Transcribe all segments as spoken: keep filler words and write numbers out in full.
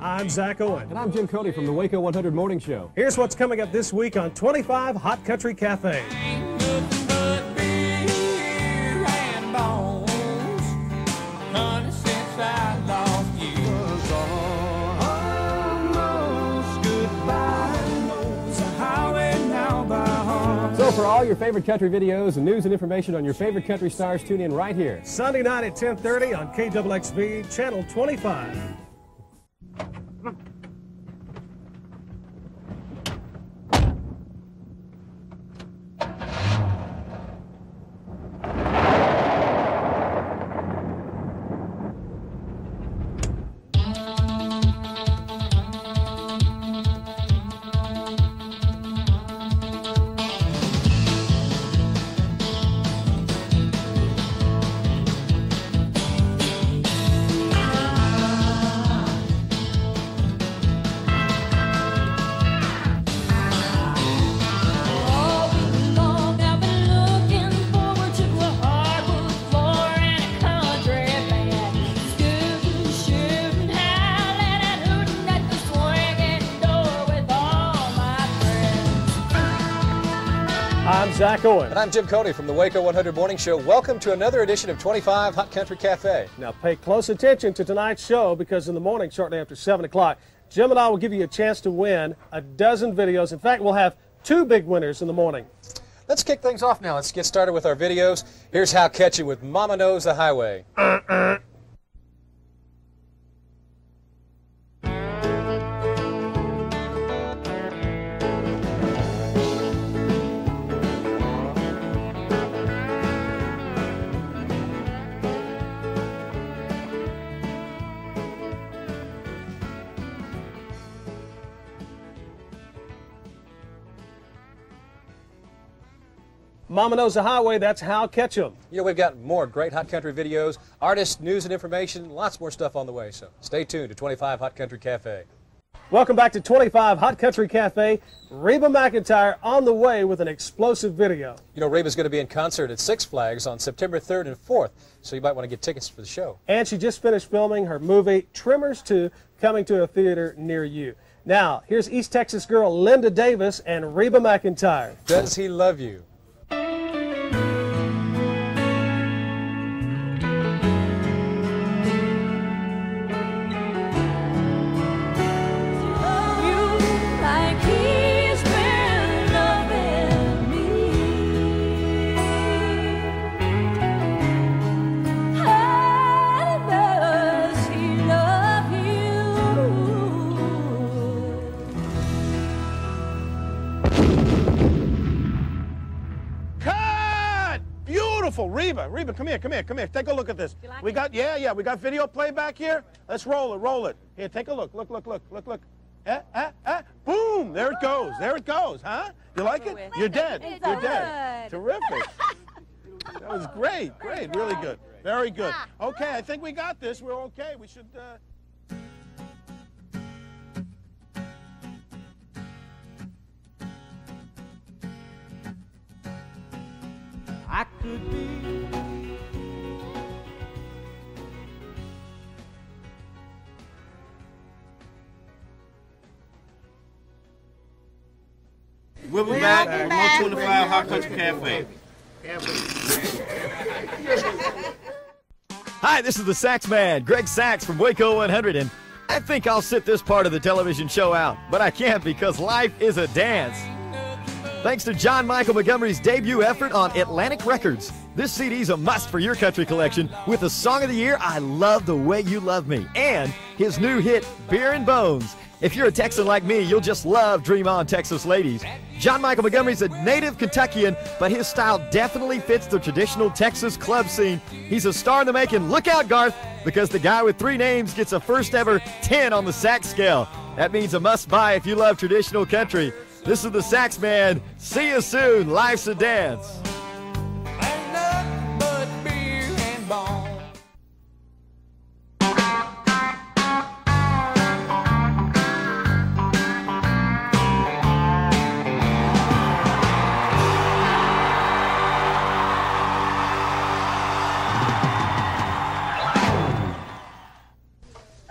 I'm Zack Owen. And I'm Jim Cody from the Waco one hundred Morning Show. Here's what's coming up this week on twenty-five Hot Country Cafe. So for all your favorite country videos and news and information on your favorite country stars, tune in right here. Sunday night at ten thirty on K X X V, Channel twenty-five. Zack Owen. And I'm Jim Cody from the Waco one hundred Morning Show. Welcome to another edition of twenty-five Hot Country Cafe. Now pay close attention to tonight's show, because in the morning, shortly after seven o'clock, Jim and I will give you a chance to win a dozen videos. In fact, we'll have two big winners in the morning. Let's kick things off now. Let's get started with our videos. Here's Hal Ketchum with Mama Knows the Highway. Uh-uh. Mama Knows the Highway, that's Hal Ketchum. You know, we've got more great Hot Country videos, artists, news, and information, lots more stuff on the way, so stay tuned to twenty-five Hot Country Cafe. Welcome back to twenty-five Hot Country Cafe. Reba McEntire on the way with an explosive video. You know, Reba's going to be in concert at Six Flags on September third and fourth, so you might want to get tickets for the show. And she just finished filming her movie, Tremors two, coming to a theater near you. Now, here's East Texas girl Linda Davis and Reba McEntire. Does He Love You? Reba, Reba, come here, come here, come here. Take a look at this. Like we got, it? yeah, yeah, we got video playback here. Let's roll it, roll it. Here, take a look, look, look, look, look, look. Eh, eh, eh. Boom! There it goes, there it goes, huh? You like it? You're dead, you're dead. Terrific. That was great, great, really good, very good. Okay, I think we got this. We're okay. We should. Uh... I could be. We'll be we'll back at one twenty-five Hot Country Cafe. Hi, this is the Sax Man, Greg Sax from Waco one hundred, and I think I'll sit this part of the television show out, but I can't because life is a dance. Thanks to John Michael Montgomery's debut effort on Atlantic Records, this C D's a must for your country collection with the song of the year, I Love the Way You Love Me, and his new hit, Beer and Bones. If you're a Texan like me, you'll just love Dream On, Texas Ladies. John Michael Montgomery's a native Kentuckian, but his style definitely fits the traditional Texas club scene. He's a star in the making. Look out, Garth, because the guy with three names gets a first ever ten on the sax scale. That means a must buy if you love traditional country. This is the Sax Man. See you soon. Life's a dance.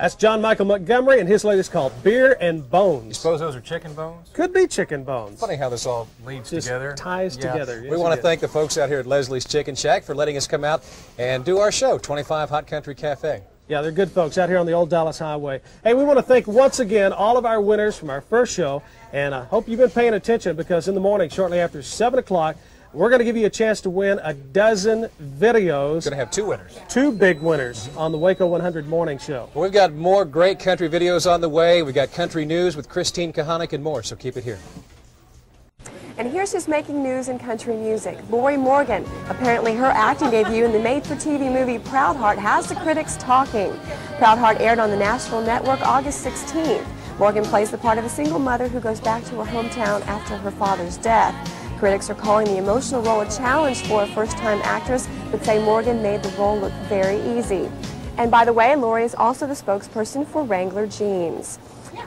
That's John Michael Montgomery, and his latest called Beer and Bones. You suppose those are chicken bones? Could be chicken bones. Funny how this all leads Just together. ties yeah. together. Yes, we want to thank the folks out here at Leslie's Chicken Shack for letting us come out and do our show, twenty-five Hot Country Cafe. Yeah, they're good folks out here on the old Dallas Highway. Hey, we want to thank once again all of our winners from our first show, and I hope you've been paying attention, because in the morning, shortly after seven o'clock, we're going to give you a chance to win a dozen videos. Going to have two winners. Two big winners on the Waco one hundred Morning Show. Well, we've got more great country videos on the way. We've got country news with Christine Kahanek and more, so keep it here. And here's who's making news in country music. Lori Morgan. Apparently her acting debut in the made-for-T V movie Proud Heart has the critics talking. Proud Heart aired on the National Network August sixteenth. Morgan plays the part of a single mother who goes back to her hometown after her father's death. Critics are calling the emotional role a challenge for a first-time actress, but say Morgan made the role look very easy. And by the way, Lori is also the spokesperson for Wrangler Jeans.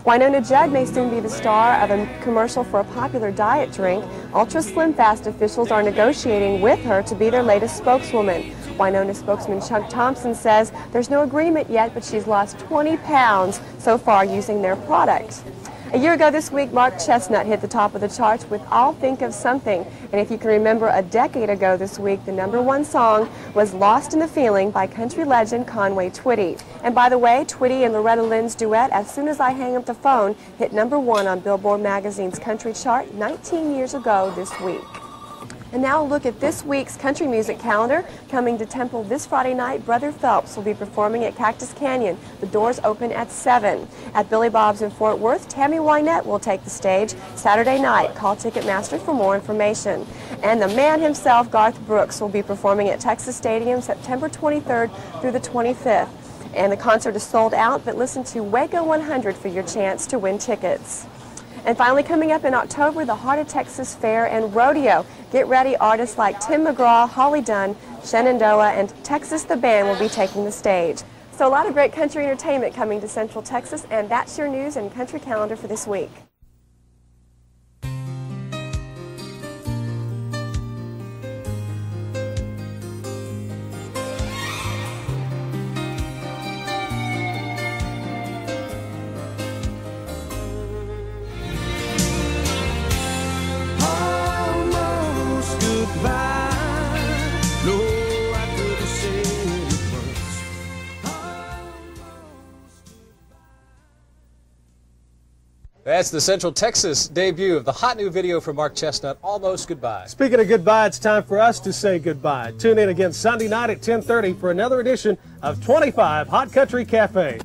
Wynonna Judd may soon be the star of a commercial for a popular diet drink. Ultra Slim Fast officials are negotiating with her to be their latest spokeswoman. Wynonna spokesman Chuck Thompson says there's no agreement yet, but she's lost twenty pounds so far using their product. A year ago this week, Mark Chesnutt hit the top of the charts with I'll Think of Something. And if you can remember, a decade ago this week, the number one song was Lost in the Feeling by country legend Conway Twitty. And by the way, Twitty and Loretta Lynn's duet, As Soon as I Hang Up the Phone, hit number one on Billboard magazine's country chart nineteen years ago this week. And now a look at this week's country music calendar. Coming to Temple this Friday night, Brother Phelps will be performing at Cactus Canyon. The doors open at seven. At Billy Bob's in Fort Worth, Tammy Wynette will take the stage Saturday night. Call Ticketmaster for more information. And the man himself, Garth Brooks, will be performing at Texas Stadium September twenty-third through the twenty-fifth. And the concert is sold out, but listen to Waco one hundred for your chance to win tickets. And finally, coming up in October, the Heart of Texas Fair and Rodeo. Get ready, artists like Tim McGraw, Holly Dunn, Shenandoah, and Texas the Band will be taking the stage. So a lot of great country entertainment coming to Central Texas, and that's your news and country calendar for this week. That's the Central Texas debut of the hot new video from Mark Chesnutt, Almost Goodbye. Speaking of goodbye, it's time for us to say goodbye. Tune in again Sunday night at ten thirty for another edition of twenty-five Hot Country Cafe.